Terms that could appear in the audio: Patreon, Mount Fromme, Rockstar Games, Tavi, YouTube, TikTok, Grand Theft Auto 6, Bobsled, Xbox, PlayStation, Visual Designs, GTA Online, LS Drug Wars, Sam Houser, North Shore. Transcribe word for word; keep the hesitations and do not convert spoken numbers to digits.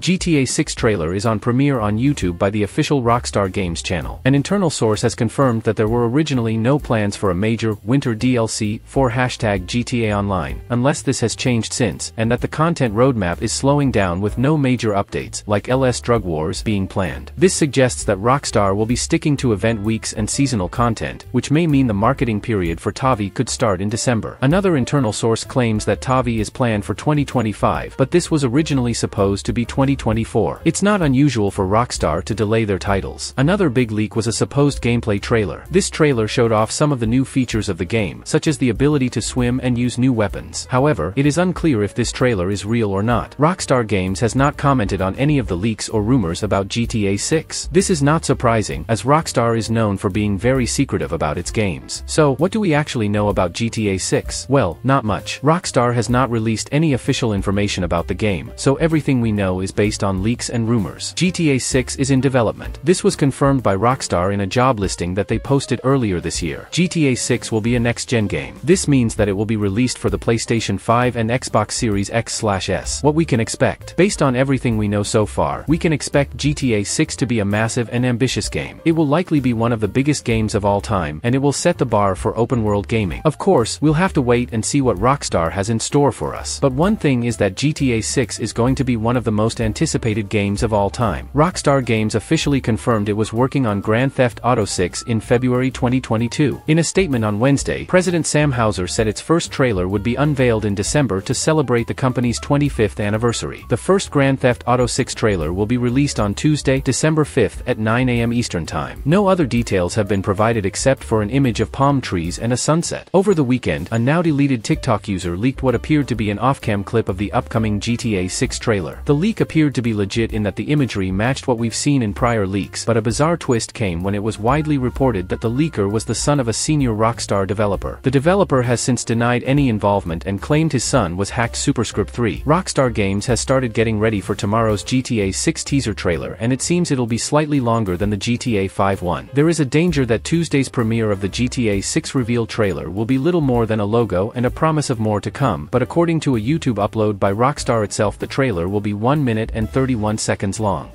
G T A six trailer is on premiere on YouTube by the official Rockstar Games channel. An internal source has confirmed that there were originally no plans for a major winter D L C for hashtag G T A Online, unless this has changed since, and that the content roadmap is slowing down with no major updates, like L S Drug Wars, being planned. This suggests that Rockstar will be sticking to event weeks and seasonal content, which may mean the marketing period for Tavi could start in December. Another internal source claims that Tavi is planned for twenty twenty-five, but this was originally supposed to be twenty twenty-four. It's not unusual for Rockstar to delay their titles. Another big leak was a supposed gameplay trailer. This trailer showed off some of the new features of the game, such as the ability to swim and use new weapons. However, it is unclear if this trailer is real or not. Rockstar Games has not commented on any of the leaks or rumors about G T A six. This is not surprising, as Rockstar is known for being very secretive about its games. So, what do we actually know about G T A six? Well, not much. Rockstar has not released any official information about the game, so everything we know is based on leaks and rumors. G T A six is in development. This was confirmed by Rockstar in a job listing that they posted earlier this year. G T A six will be a next-gen game. This means that it will be released for the PlayStation five and Xbox Series X slash S. What we can expect. Based on everything we know so far, we can expect G T A six to be a massive and ambitious game. It will likely be one of the biggest games of all time, and it will set the bar for open-world gaming. Of course, we'll have to wait and see what Rockstar has in store for us. But one thing is that G T A six is going to be one of the most anticipated games of all time. Rockstar Games officially confirmed it was working on Grand Theft Auto six in February twenty twenty-two. In a statement on Wednesday, President Sam Houser said its first trailer would be unveiled in December to celebrate the company's twenty-fifth anniversary. The first Grand Theft Auto six trailer will be released on Tuesday, December fifth at nine A M Eastern Time. No other details have been provided except for an image of palm trees and a sunset. Over the weekend, a now-deleted TikTok user leaked what appeared to be an off-cam clip of the upcoming G T A six trailer. The leak appeared to be legit in that the imagery matched what we've seen in prior leaks, but a bizarre twist came when it was widely reported that the leaker was the son of a senior Rockstar developer. The developer has since denied any involvement and claimed his son was hacked. Superscript three. Rockstar Games has started getting ready for tomorrow's G T A six teaser trailer, and it seems it'll be slightly longer than the G T A five one. There is a danger that Tuesday's premiere of the G T A six reveal trailer will be little more than a logo and a promise of more to come, but according to a YouTube upload by Rockstar itself, the trailer will be one minute and thirty-one seconds long.